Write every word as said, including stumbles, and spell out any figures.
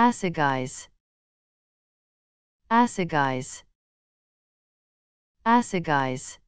Assegais, Assegais, Assegais.